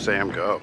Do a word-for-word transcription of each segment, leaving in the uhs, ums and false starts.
Sam go.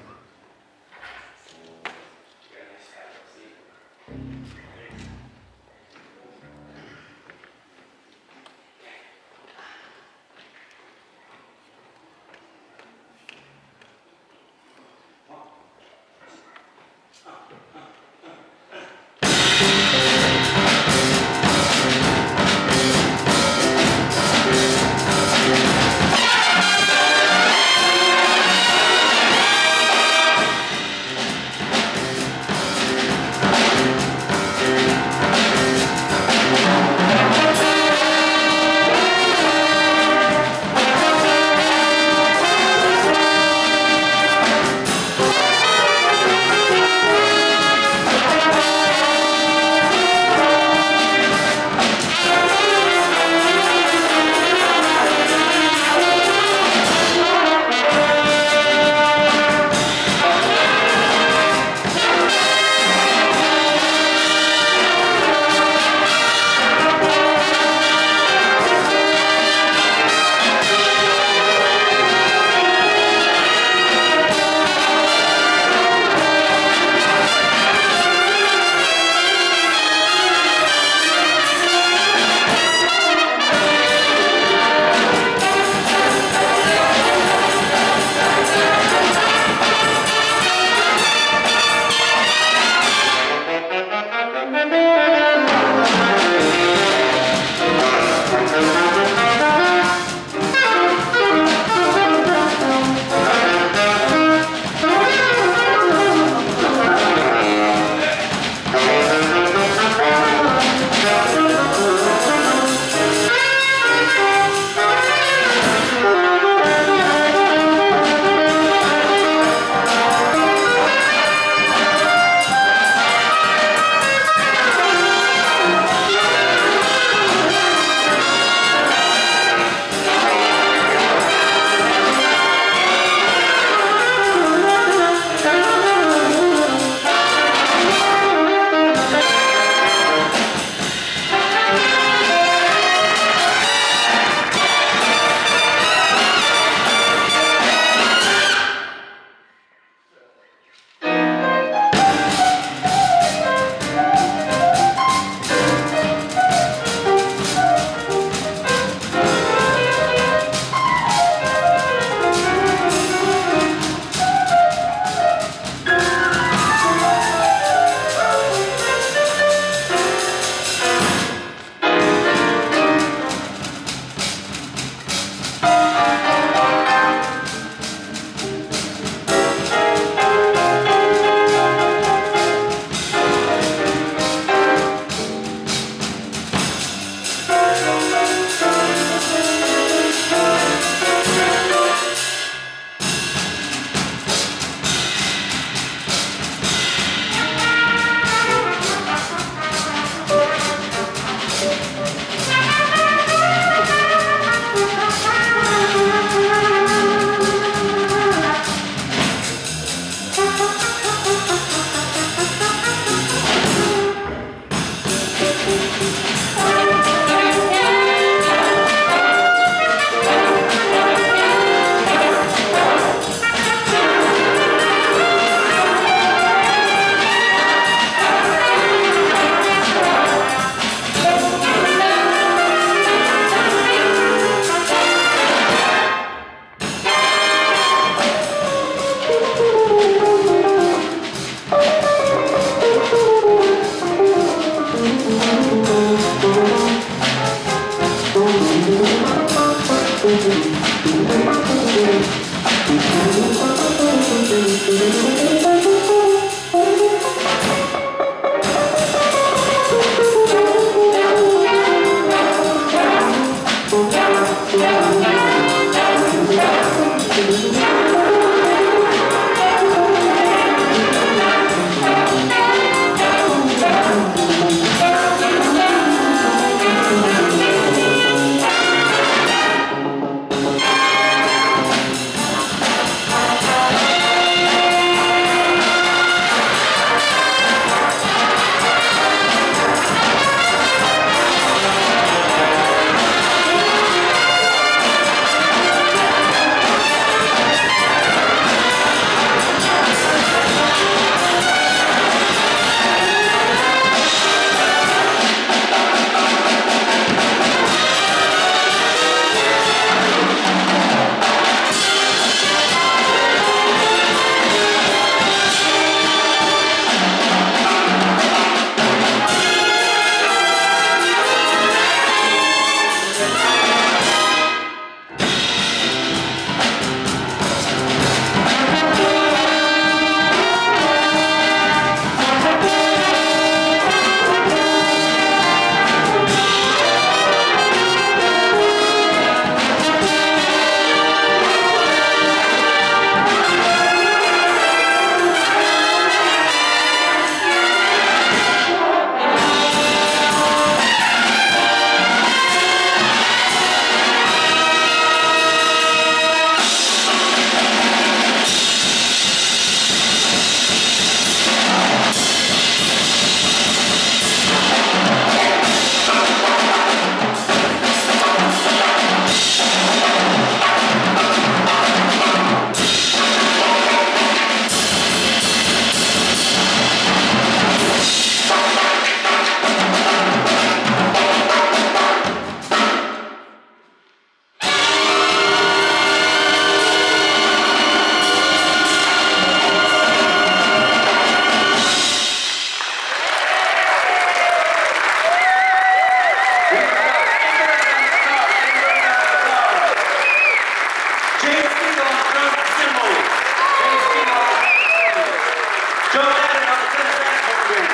Joe Madden on the tenor saxophone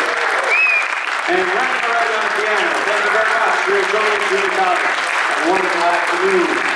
and Ryan Moret on the piano. Thank you very much for your joining Junior College. Have a wonderful afternoon.